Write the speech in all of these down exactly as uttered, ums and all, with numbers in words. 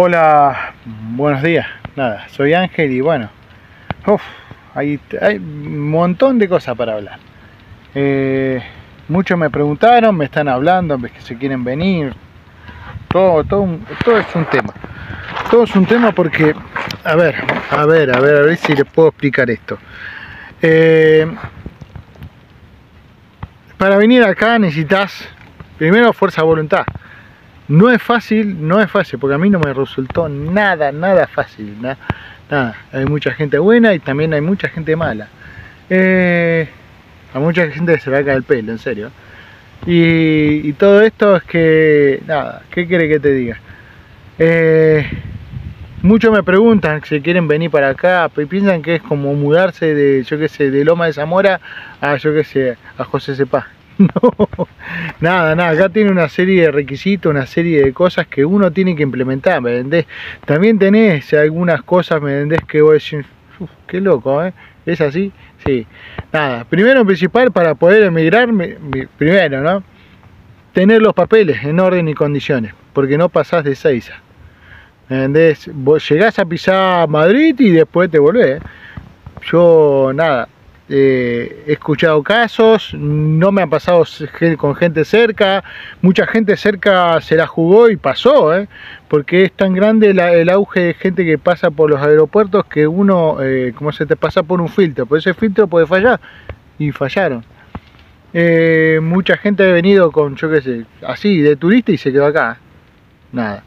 Hola, buenos días. Nada, soy Ángel y bueno, uf, hay, hay un montón de cosas para hablar. Eh, muchos me preguntaron, me están hablando, que se quieren venir. Todo, todo, todo es un tema. Todo es un tema porque, a ver, a ver, a ver, a ver si les puedo explicar esto. Eh, para venir acá necesitas primero fuerza de voluntad. No es fácil, no es fácil, porque a mí no me resultó nada, nada fácil, nada, nada. Hay mucha gente buena y también hay mucha gente mala. Eh, a mucha gente se le cae el pelo, en serio. Y, y todo esto es que, nada, ¿qué quiere que te diga? Eh, muchos me preguntan si quieren venir para acá y piensan que es como mudarse de, yo qué sé, de Loma de Zamora a, yo qué sé, a José Sepá. No, nada, nada, acá tiene una serie de requisitos, una serie de cosas que uno tiene que implementar, ¿me entendés? También tenés algunas cosas, ¿me entendés? Que vos decís, uff, qué loco, ¿eh? ¿Es así? Sí, nada, primero en principal para poder emigrar, primero, ¿no? Tener los papeles en orden y condiciones, porque no pasás de Ezeiza. ¿Entendés? Vos llegás a pisar Madrid y después te volvés. Yo, nada, eh, he escuchado casos, no me han pasado con gente cerca. Mucha gente cerca se la jugó y pasó, ¿eh? Porque es tan grande la, el auge de gente que pasa por los aeropuertos que uno, eh, como se te pasa por un filtro, por ese filtro puede fallar. Y fallaron. Eh, mucha gente ha venido con, yo qué sé, así, de turista y se quedó acá. Nada.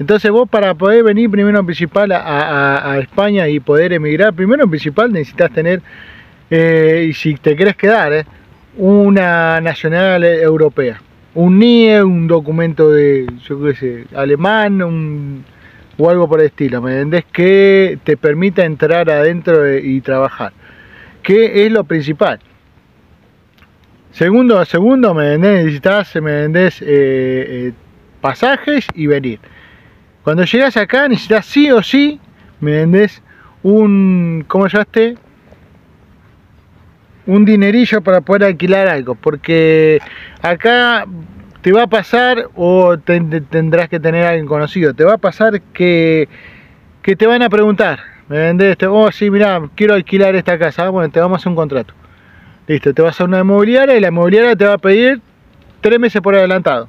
Entonces vos para poder venir primero en principal a, a, a España y poder emigrar, primero en principal necesitas tener, eh, y si te querés quedar, eh, una nacional europea, un N I E, un documento de, yo qué sé, alemán, un, o algo por el estilo, ¿me entendés? Que te permita entrar adentro de, y trabajar, que es lo principal. Segundo a segundo, ¿me entendés? Necesitas, ¿me entendés? Eh, eh, pasajes y venir. Cuando llegas acá necesitas sí o sí, ¿me entendés? Un, ¿cómo llamaste? Un dinerillo para poder alquilar algo, porque acá te va a pasar, o te, te, tendrás que tener a alguien conocido, te va a pasar que, que te van a preguntar, ¿me entendés? Oh, sí, mirá, quiero alquilar esta casa, bueno, te vamos a hacer un contrato. Listo, te vas a una inmobiliaria y la inmobiliaria te va a pedir tres meses por adelantado.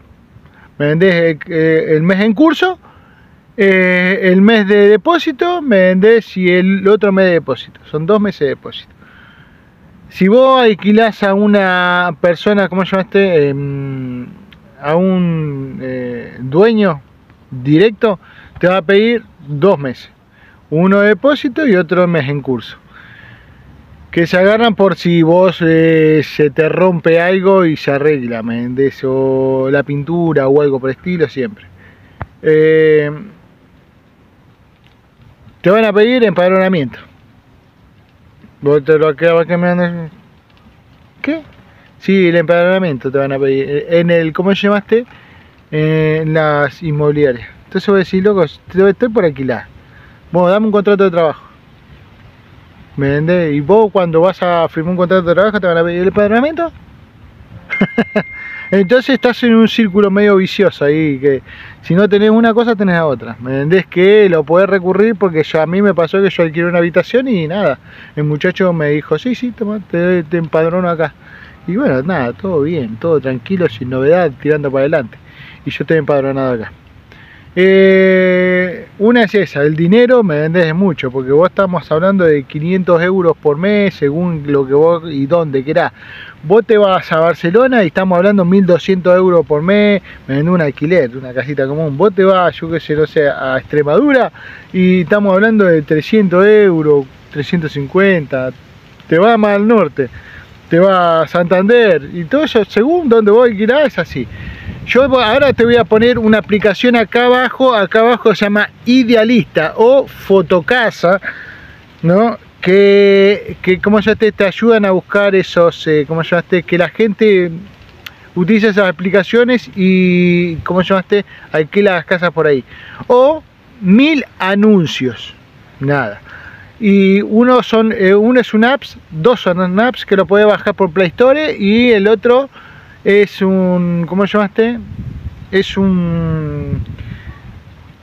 ¿Me entendés? El, el mes en curso, Eh, el mes de depósito, me vendés, y el otro mes de depósito. Son dos meses de depósito. Si vos alquilás a una persona, ¿cómo llamaste? Eh, a un eh, dueño directo, te va a pedir dos meses. Uno de depósito y otro mes en curso. Que se agarran por si vos eh, se te rompe algo y se arregla, me vendés, o la pintura o algo por el estilo, siempre. Eh, Te van a pedir empadronamiento. Vos te lo acabas cambiando. ¿Qué? Sí, el empadronamiento te van a pedir. En el, ¿cómo llamaste? Eh, en las inmobiliarias. Entonces vos decís, loco, estoy por alquilar. Bueno, dame un contrato de trabajo. ¿Me vendés? Y vos cuando vas a firmar un contrato de trabajo te van a pedir el empadronamiento. Entonces estás en un círculo medio vicioso ahí, que si no tenés una cosa tenés la otra, ¿me entendés? Que lo podés recurrir, porque yo, a mí me pasó que yo alquilé una habitación y nada, el muchacho me dijo, sí, sí, toma, te, te empadrono acá. Y bueno, nada, todo bien, todo tranquilo, sin novedad, tirando para adelante. Y yo estoy empadronado acá. Eh, una es esa, el dinero, me vendés mucho, porque vos estamos hablando de quinientos euros por mes, según lo que vos y dónde querás. Vos te vas a Barcelona y estamos hablando mil doscientos euros por mes, me vendés un alquiler, una casita común. Vos te vas, yo qué sé, no sé, a Extremadura y estamos hablando de trescientos euros, trescientos cincuenta, te vas más al norte, te vas a Santander, y todo eso, según dónde vos alquilás, es así. Yo ahora te voy a poner una aplicación acá abajo, acá abajo se llama Idealista o Fotocasa, ¿no? Que, que como ya te, te ayudan a buscar esos, eh, como llamaste, que la gente utiliza esas aplicaciones y, como llamaste, alquila las casas por ahí. O Milanuncios, nada. Y uno, son, eh, uno es un apps, dos son apps que lo puedes bajar por PlayStore y el otro es un, ¿cómo llamaste? Es un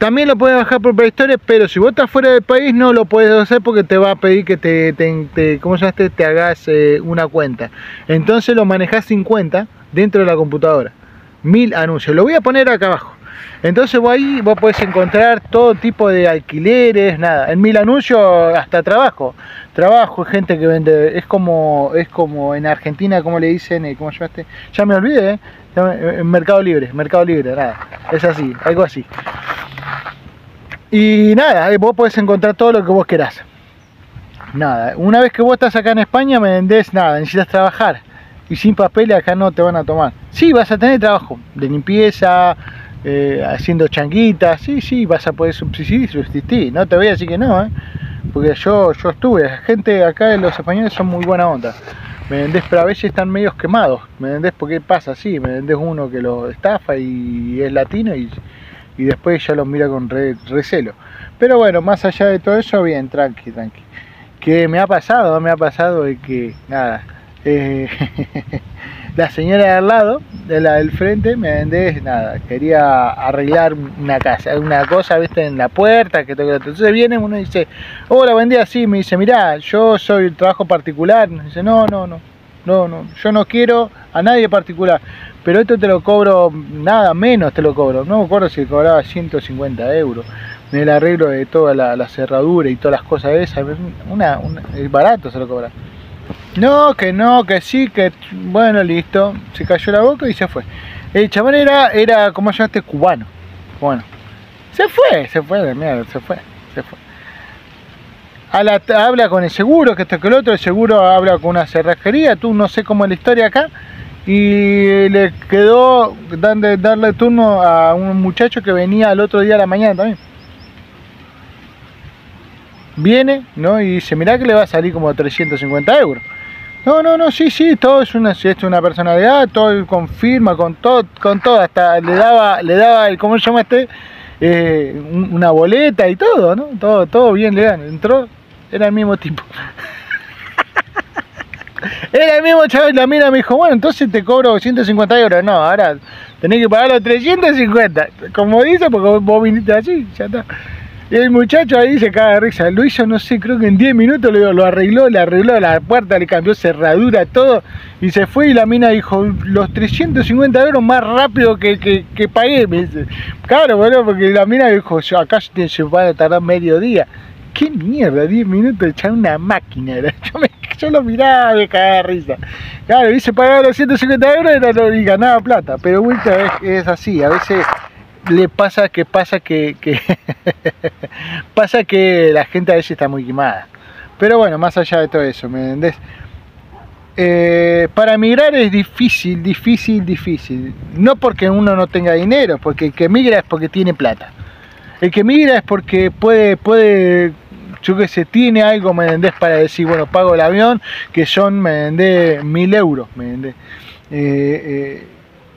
También lo puedes bajar por PlayStore, pero si vos estás fuera del país no lo puedes hacer porque te va a pedir que te, te, te, ¿cómo se llama? te, te hagas eh, una cuenta. Entonces lo manejás sin cuenta dentro de la computadora. Mil anuncios. Lo voy a poner acá abajo. Entonces vos ahí vos podés encontrar todo tipo de alquileres, nada. En Mil Anuncios hasta trabajo. Trabajo, gente que vende. Es como es como en Argentina, como le dicen, ¿cómo llamaste? Ya me olvidé, ¿eh? Mercado libre, Mercado libre, nada. Es así, algo así. Y nada, vos podés encontrar todo lo que vos querás. Nada, una vez que vos estás acá en España me vendés nada, necesitas trabajar. Y sin papeles acá no te van a tomar. Sí, vas a tener trabajo de limpieza, eh, haciendo changuitas, sí, sí, vas a poder subsistir, subsistir, no te voy a decir que no, ¿eh? Porque yo, yo estuve, la gente acá, los españoles son muy buena onda, me vendés, pero a veces están medios quemados, me vendés porque pasa así, me vendés uno que lo estafa y es latino y, y después ya los mira con re, recelo, pero bueno, más allá de todo eso, bien, tranqui, tranqui, que me ha pasado, me ha pasado de que, nada, eh, la señora de al lado, de la del frente, me vendés, nada, quería arreglar una casa, una cosa, viste, en la puerta, que todo, que todo. Entonces viene uno y dice, hola, buen día, así, me dice, mirá, yo soy el trabajo particular, me dice, no, no, no, no, no, yo no quiero a nadie particular, pero esto te lo cobro, nada, menos te lo cobro, no me acuerdo si cobraba ciento cincuenta euros, el arreglo de toda la, la cerradura y todas las cosas esas, una, una, es barato se lo cobra. No, que no, que sí, que... Bueno, listo. Se cayó la boca y se fue. El chabón era, era como llamaste, cubano. Bueno. Se fue, se fue, mierda, se fue, se fue. A la, habla con el seguro, que esto que el otro, el seguro habla con una cerrajería, tú no sé cómo es la historia acá. Y le quedó darle, darle turno a un muchacho que venía el otro día a la mañana también. Viene, ¿no? Y dice, mirá que le va a salir como trescientos cincuenta euros. No, no, no, sí, sí, todo es una, es una personalidad, todo confirma, con todo, con todo, hasta le daba, le daba el, ¿cómo se llama este? Eh, una boleta y todo, ¿no? Todo, todo bien le dan, entró, era el mismo tipo. Era el mismo chaval, la mira me dijo, bueno, entonces te cobro ciento cincuenta euros, no, ahora tenés que pagar los trescientos cincuenta, como dice, porque vos viniste así, ya está. Y el muchacho ahí se caga de risa, lo hizo, no sé, creo que en diez minutos lo, lo arregló, le arregló la puerta, le cambió cerradura, todo, y se fue y la mina dijo, los trescientos cincuenta euros más rápido que, que, que pagué, me dice, claro, bueno, porque la mina dijo, acá se va a tardar medio día, qué mierda, diez minutos, echar una máquina, yo, me, yo lo miraba, me cagaba de risa, claro, hubiese pagado los ciento cincuenta euros y ganaba plata, pero vuelta es, es así, a veces... Le pasa que pasa que, que pasa que la gente a veces está muy quemada. Pero bueno, más allá de todo eso, ¿me entendés? Eh, para emigrar es difícil, difícil, difícil. No porque uno no tenga dinero, porque el que emigra es porque tiene plata. El que emigra es porque puede, puede, yo que sé, tiene algo, ¿me entendés? Para decir, bueno, pago el avión, que son, ¿me entendés? Mil euros, ¿me entendés? Eh, eh,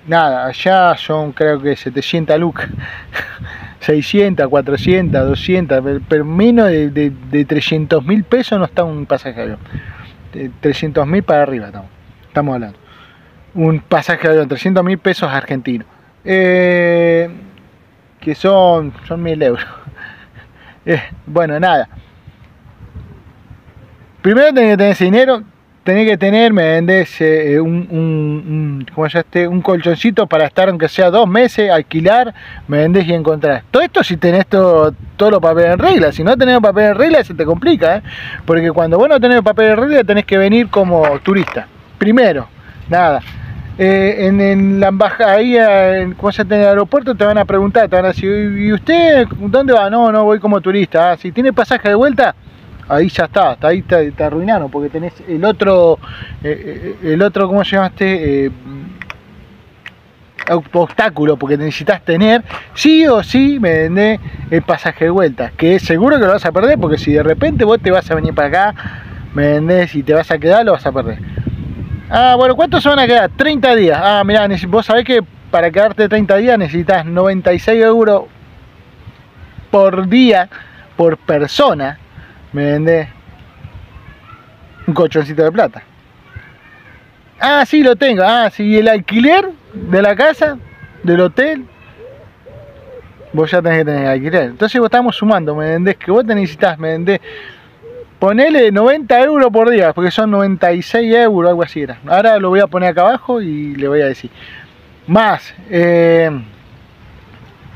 Nada, allá son creo que setecientas lucas, seiscientas, cuatrocientas, doscientas, pero menos de, de, de trescientos mil pesos no está un pasaje de avión. trescientos mil para arriba estamos, estamos hablando. Un pasaje de avión, trescientos mil pesos argentinos, eh, que son, son mil euros. Eh, bueno, nada. Primero tenés que tener ese dinero. Tenés que tener, me vendés eh, un, un, un, como ya esté, un colchoncito para estar aunque sea dos meses, alquilar, me vendés y encontrar. Todo esto si tenés todo, todos los papeles en regla, si no tenés papel en regla se te complica, ¿eh? Porque cuando vos no tenés papel en regla tenés que venir como turista. Primero, nada. Eh, en, en la embajada, ahí en, como ya está, en el aeropuerto te van a preguntar, te van a decir, ¿y usted dónde va? No, no, voy como turista. Ah, si tiene pasaje de vuelta... Ahí ya está, hasta ahí te, te arruinaron porque tenés el otro, eh, el otro, ¿cómo se llama este? Eh, obstáculo, porque necesitas tener, sí o sí, me vendé el pasaje de vuelta, que seguro que lo vas a perder, porque si de repente vos te vas a venir para acá, me vendés y te vas a quedar, lo vas a perder. Ah, bueno, ¿cuántos se van a quedar? treinta días. Ah, mirá, vos sabés que para quedarte treinta días necesitas noventa y seis euros por día, por persona. Me vendés un colchoncito de plata. Ah, sí, lo tengo. Ah, sí, el alquiler de la casa, del hotel. vos ya tenés que tener alquiler. Entonces vos estamos sumando, me vendés, que vos te necesitas, me vendés, ponele noventa euros por día, porque son noventa y seis euros, algo así era. Ahora lo voy a poner acá abajo y le voy a decir. Más eh,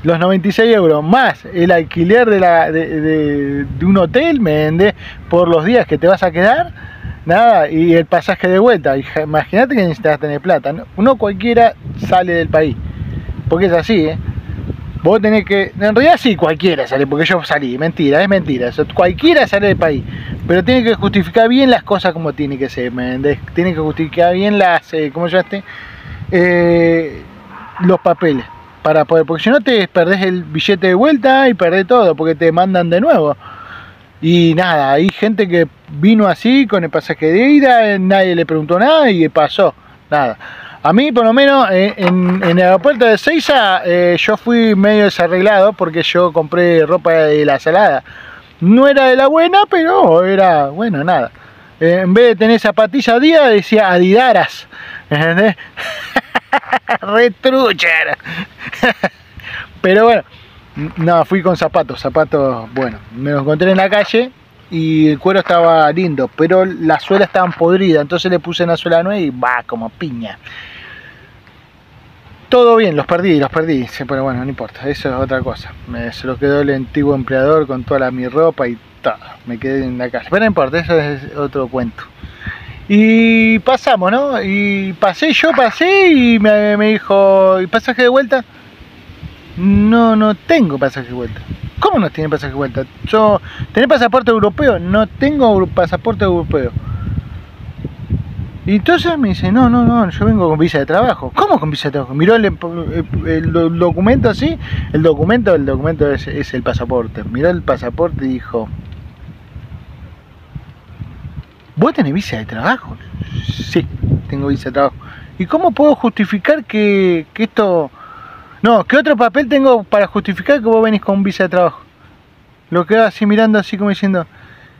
los noventa y seis euros, más el alquiler de, la, de, de, de un hotel, me vendés, por los días que te vas a quedar, nada, y el pasaje de vuelta. Imagínate que necesitas tener plata, ¿no? No cualquiera sale del país, porque es así, ¿eh? Vos tenés que... En realidad sí, cualquiera sale, porque yo salí, mentira, es mentira. Eso, cualquiera sale del país, pero tiene que justificar bien las cosas como tiene que ser, ¿me entendés? Tiene que justificar bien las... Eh, ¿Cómo llamaste? Eh, los papeles, para poder... Porque si no te perdés el billete de vuelta y perdés todo, porque te mandan de nuevo. Y nada, hay gente que vino así, con el pasaje de ida, nadie le preguntó nada y pasó, nada. A mí, por lo menos, en, en el aeropuerto de Ezeiza, eh, yo fui medio desarreglado porque yo compré ropa de La Salada. No era de la buena, pero era, bueno, nada. Eh, en vez de tener zapatilla día, decía Adidaras. ¿Entendés? Retruchera. Pero bueno, no, fui con zapatos, zapatos, bueno, me los encontré en la calle y el cuero estaba lindo, pero las suelas estaban podridas, entonces le puse una suela nueva y va como piña. Todo bien, los perdí, los perdí, pero bueno, no importa, eso es otra cosa. Me, se lo quedó el antiguo empleador con toda la, mi ropa y todo, me quedé en la calle. Pero no importa, eso es otro cuento. Y pasamos, ¿no? Y pasé, yo pasé y me, me dijo, ¿y pasaje de vuelta? No, no tengo pasaje de vuelta. ¿Cómo no tiene pasaje de vuelta? Yo, ¿tenés pasaporte europeo? No tengo pasaporte europeo. Y entonces me dice, no, no, no, yo vengo con visa de trabajo. ¿Cómo con visa de trabajo? Miró el, el, el documento así, el documento, el documento es, es el pasaporte. Miró el pasaporte y dijo, ¿vos tenés visa de trabajo? Sí, tengo visa de trabajo. ¿Y cómo puedo justificar que, que esto... No, ¿qué otro papel tengo para justificar que vos venís con visa de trabajo? Lo quedo así mirando, así como diciendo,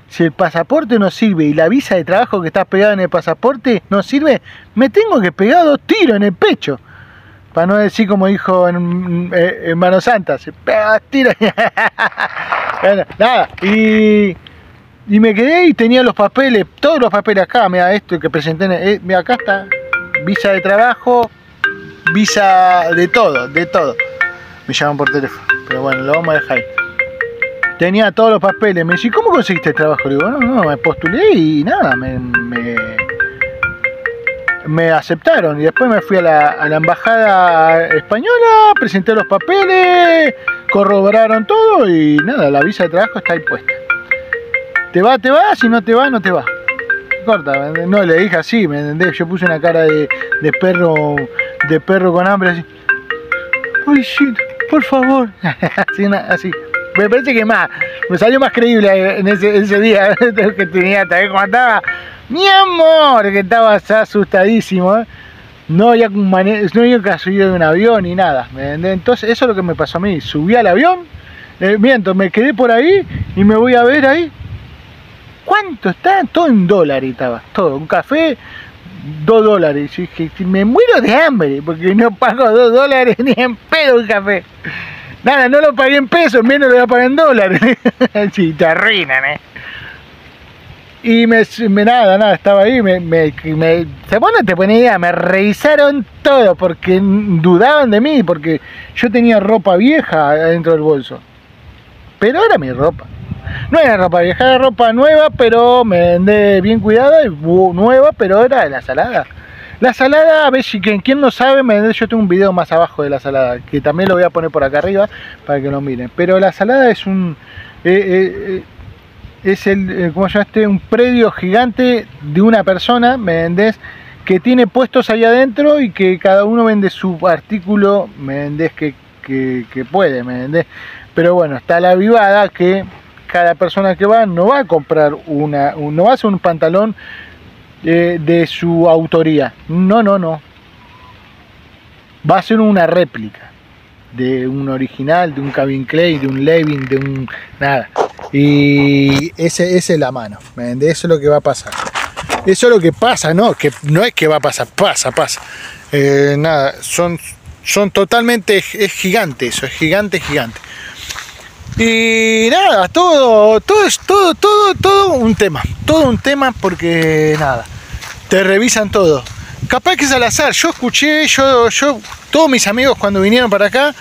si el pasaporte no sirve y la visa de trabajo que está pegada en el pasaporte no sirve, me tengo que pegar dos tiros en el pecho. Para no decir como dijo en, en Manos Santas, pega dos tiros. Bueno, nada, y, y me quedé y tenía los papeles, todos los papeles acá, mira esto que presenté, eh, mira acá está, visa de trabajo... Visa de todo, de todo. Me llaman por teléfono, pero bueno, lo vamos a dejar ahí. Tenía todos los papeles, me dice, ¿cómo conseguiste el trabajo? Le digo, no, no, me postulé y nada, me, me, me aceptaron. Y después me fui a la, a la embajada española, presenté los papeles, corroboraron todo y nada, la visa de trabajo está ahí puesta. Te va, te va, si no te va, no te va. Corta, no le dije así, ¿me entendés? Yo puse una cara de, de perro... de perro con hambre, así, pobrecito, por favor, así, así, me parece que más, me salió más creíble en ese, ese día, que tenía, tal vez como estaba, mi amor, que estaba asustadísimo, ¿eh? no había no había subido de un avión ni nada, entonces eso es lo que me pasó a mí, subí al avión, eh, miento, me quedé por ahí y me voy a ver ahí, ¿cuánto está? Todo en dólar y estaba, todo, un café, dos dólares, y dije, me muero de hambre porque no pago dos dólares ni en pedo un café. Nada, no lo pagué en pesos, menos lo voy a pagar en dólares. Sí, te arruinan, eh. Y me, me nada, nada, estaba ahí, me, me, me bueno, te ponía idea, me revisaron todo porque dudaban de mí, porque yo tenía ropa vieja dentro del bolso. Pero era mi ropa. No era ropa vieja, era ropa nueva, pero me vendé bien cuidada y nueva, pero era de La Salada. La Salada, a ver si quien no sabe, me vendé, yo tengo un video más abajo de La Salada, que también lo voy a poner por acá arriba para que lo miren. Pero La Salada es un eh, eh, es el eh, como llamaste, un predio gigante de una persona, me vendés, que tiene puestos allá adentro y que cada uno vende su artículo, me vendés que, que, que puede, me vendés. Pero bueno, está la vivada que cada persona que va no va a comprar una, no va a hacer un pantalón eh, de su autoría, no, no, no, va a ser una réplica de un original, de un Calvin Klein, de un Levin, de un nada, y ese, ese es la mano, ¿me entiendes? Eso es lo que va a pasar, eso es lo que pasa, no, que no es que va a pasar, pasa, pasa, eh, nada, son son totalmente, es gigante eso, es gigante, gigante. Y nada, todo, todo es todo, todo, todo un tema, todo un tema porque nada, te revisan todo. Capaz que es al azar, yo escuché, yo, yo, todos mis amigos cuando vinieron para acá,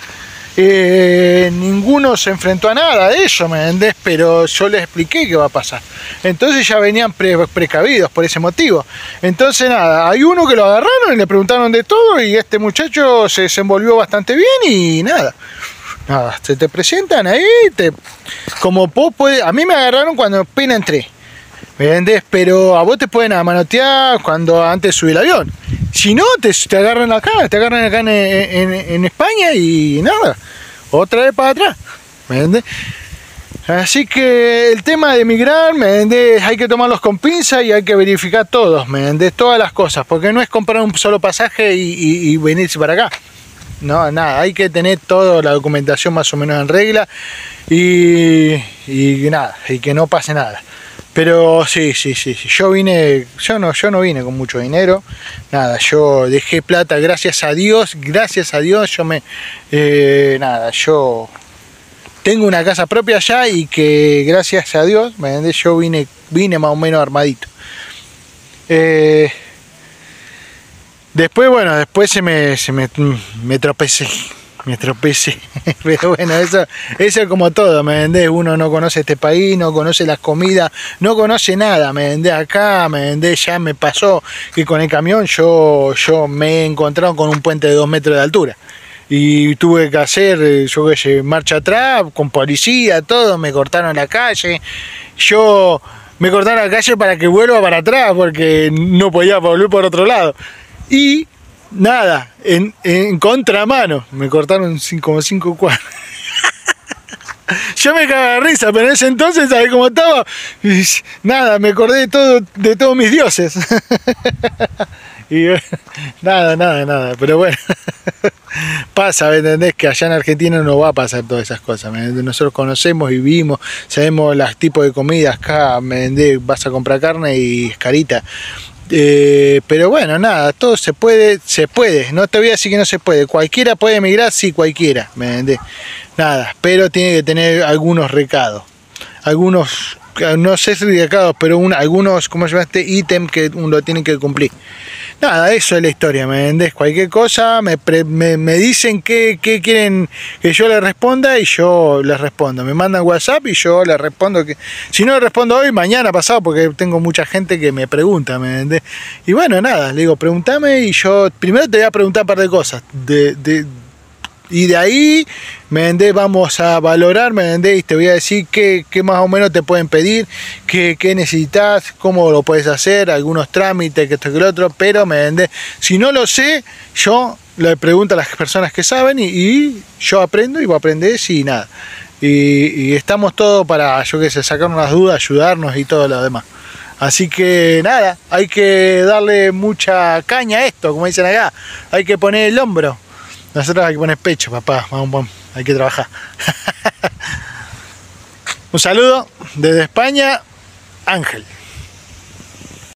eh, ninguno se enfrentó a nada de eso, ¿me entendés? Pero yo les expliqué qué va a pasar. Entonces ya venían pre, precavidos por ese motivo. Entonces nada, hay uno que lo agarraron y le preguntaron de todo y este muchacho se desenvolvió bastante bien y nada. Nada, se te presentan ahí, te, como vos podés, a mí me agarraron cuando apenas entré. ¿Me entendés? Pero a vos te pueden manotear cuando antes de subir el avión. Si no, te, te agarran acá, te agarran acá en, en, en España y nada, otra vez para atrás. ¿Me entendés? Así que el tema de emigrar, ¿me entendés? Hay que tomarlos con pinza y hay que verificar todos, ¿me entendés? Todas las cosas, porque no es comprar un solo pasaje y, y, y venirse para acá. No, nada, hay que tener toda la documentación más o menos en regla y, y nada, y que no pase nada. Pero sí, sí, sí, yo vine, yo no, yo no vine con mucho dinero, nada, yo dejé plata, gracias a Dios, gracias a Dios, yo me, eh, nada, yo tengo una casa propia allá y que gracias a Dios, ¿me yo vine, vine más o menos armadito. Eh, después, bueno, después se me, se me, me tropecé. Me tropecé, pero bueno, eso, eso es como todo, ¿me entendés? Uno no conoce este país, no conoce las comidas, no conoce nada, ¿me entendés? Acá, ¿me entendés? Ya me pasó que con el camión yo, yo me he encontrado con un puente de dos metros de altura y tuve que hacer, yo qué sé, marcha atrás, con policía, todo, me cortaron la calle, yo me cortaron la calle para que vuelva para atrás porque no podía volver por otro lado y... Nada, en, en contramano. Me cortaron como cinco cuadras. Yo me cagaba de risa, pero en ese entonces, ¿sabes cómo estaba? Y, nada, me acordé de, todo, de todos mis dioses. Y nada, nada, nada. Pero bueno, pasa, ¿me entendés? Que allá en Argentina no va a pasar todas esas cosas. Nosotros conocemos, vivimos, sabemos los tipos de comidas. Acá, ¿me entendés? Vas a comprar carne y es carita. Eh, pero bueno, nada, todo se puede, se puede, no te voy a decir que no se puede, cualquiera puede emigrar, sí, cualquiera, ¿me entendés? Nada, pero tiene que tener algunos recados, algunos, no sé si recados, pero un, algunos, ¿cómo se llama este ítem que lo tienen que cumplir? Nada, eso es la historia, ¿me entendés? Cualquier cosa, me, pre, me, me dicen qué quieren que yo les responda y yo les respondo. Me mandan WhatsApp y yo les respondo. Que, si no les respondo hoy, mañana, pasado, porque tengo mucha gente que me pregunta, ¿me entendés? Y bueno, nada, le digo, pregúntame y yo primero te voy a preguntar un par de cosas. De, de, y de ahí, ¿me entendés? Vamos a valorar, ¿me entendés? Y te voy a decir qué, qué más o menos te pueden pedir, qué, qué necesitas, cómo lo puedes hacer, algunos trámites, que esto que lo otro, pero, ¿me entendés? Si no lo sé, yo le pregunto a las personas que saben y, y yo aprendo y vos aprendés y nada. Y, y estamos todos para, yo qué sé, sacarnos las dudas, ayudarnos y todo lo demás. Así que nada, hay que darle mucha caña a esto, como dicen acá, hay que poner el hombro. Nosotros hay que poner pecho, papá, vamos, vamos, hay que trabajar. Un saludo desde España, Ángel.